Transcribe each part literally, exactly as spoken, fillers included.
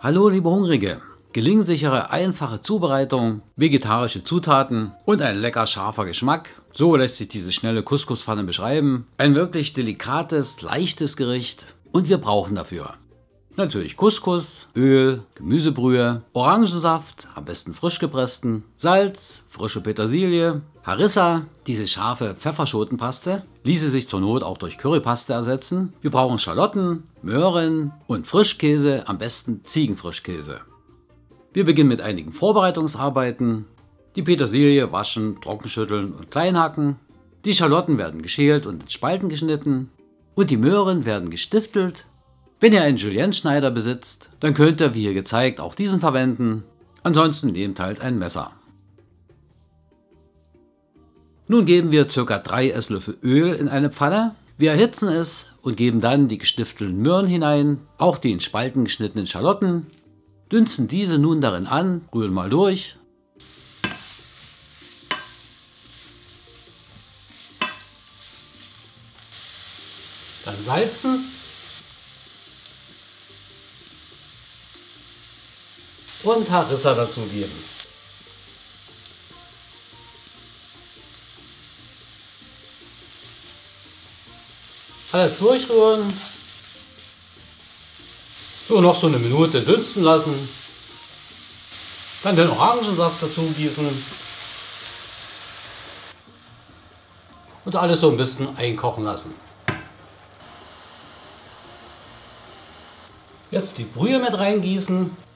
Hallo liebe Hungrige, gelingensichere, einfache Zubereitung, vegetarische Zutaten und ein lecker scharfer Geschmack. So lässt sich diese schnelle Couscous-Pfanne beschreiben. Ein wirklich delikates, leichtes Gericht und wir brauchen dafür natürlich Couscous, Öl, Gemüsebrühe, Orangensaft, am besten frisch gepressten, Salz, frische Petersilie, Harissa, diese scharfe Pfefferschotenpaste, ließe sich zur Not auch durch Currypaste ersetzen. Wir brauchen Schalotten, Möhren und Frischkäse, am besten Ziegenfrischkäse. Wir beginnen mit einigen Vorbereitungsarbeiten. Die Petersilie waschen, trockenschütteln und kleinhacken. Die Schalotten werden geschält und in Spalten geschnitten. Und die Möhren werden gestiftelt. Wenn ihr einen Julienne-Schneider besitzt, dann könnt ihr, wie hier gezeigt, auch diesen verwenden. Ansonsten nehmt halt ein Messer. Nun geben wir ca. drei Esslöffel Öl in eine Pfanne. Wir erhitzen es und geben dann die gestiftelten Möhren hinein, auch die in Spalten geschnittenen Schalotten. Dünsten diese nun darin an, rühren mal durch. Dann salzen. Und Harissa dazu geben. Alles durchrühren. So, noch so eine Minute dünsten lassen. Dann den Orangensaft dazu gießen. Und alles so ein bisschen einkochen lassen. Jetzt die Brühe mit reingießen.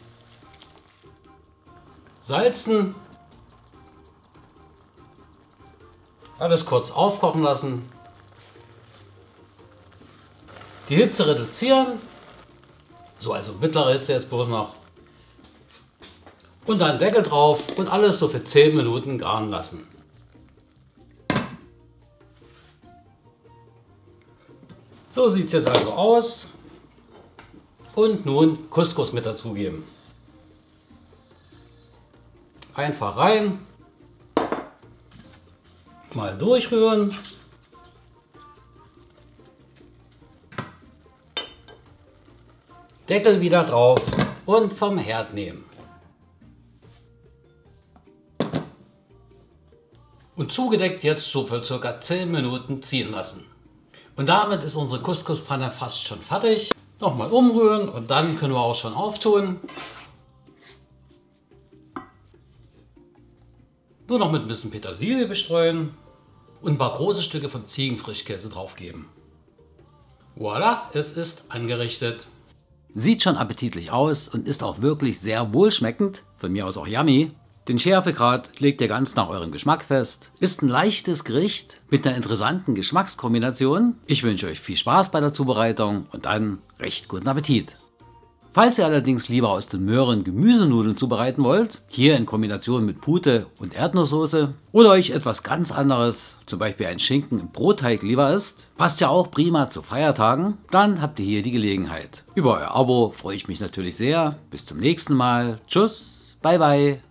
Salzen, alles kurz aufkochen lassen, die Hitze reduzieren, so also mittlere Hitze jetzt bloß noch, und dann Deckel drauf und alles so für zehn Minuten garen lassen. So sieht es jetzt also aus und nun Couscous mit dazugeben. Einfach rein, mal durchrühren . Deckel wieder drauf und vom Herd nehmen und zugedeckt jetzt so für ca. zehn Minuten ziehen lassen und damit ist unsere Couscous-Pfanne fast schon fertig . Nochmal umrühren und dann können wir auch schon auftun . Nur noch mit ein bisschen Petersilie bestreuen und ein paar große Stücke von Ziegenfrischkäse draufgeben. Voila, es ist angerichtet. Sieht schon appetitlich aus und ist auch wirklich sehr wohlschmeckend, von mir aus auch yummy. Den Schärfegrad legt ihr ganz nach eurem Geschmack fest. Ist ein leichtes Gericht mit einer interessanten Geschmackskombination. Ich wünsche euch viel Spaß bei der Zubereitung und einen recht guten Appetit. Falls ihr allerdings lieber aus den Möhren Gemüsenudeln zubereiten wollt, hier in Kombination mit Pute und Erdnusssoße, oder euch etwas ganz anderes, zum Beispiel ein Schinken im Brotteig lieber ist, passt ja auch prima zu Feiertagen, dann habt ihr hier die Gelegenheit. Über euer Abo freue ich mich natürlich sehr. Bis zum nächsten Mal. Tschüss, bye bye.